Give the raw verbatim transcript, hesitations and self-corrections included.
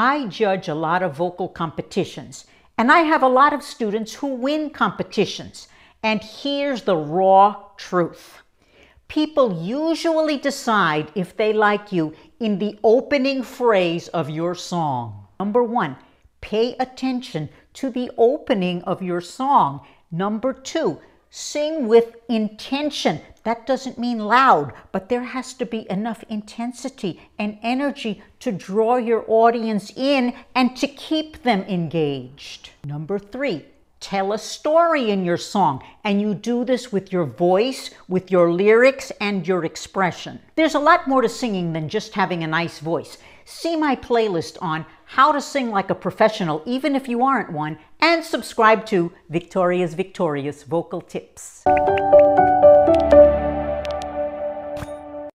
I judge a lot of vocal competitions, and I have a lot of students who win competitions. And here's the raw truth. People usually decide if they like you in the opening phrase of your song. Number one, pay attention to the opening of your song. Number two, sing with intention. That doesn't mean loud, but there has to be enough intensity and energy to draw your audience in and to keep them engaged. Number three, tell a story in your song, and you do this with your voice, with your lyrics, and your expression. There's a lot more to singing than just having a nice voice. See my playlist on how to sing like a professional, even if you aren't one, and subscribe to Victorious Victorious Vocal Tips.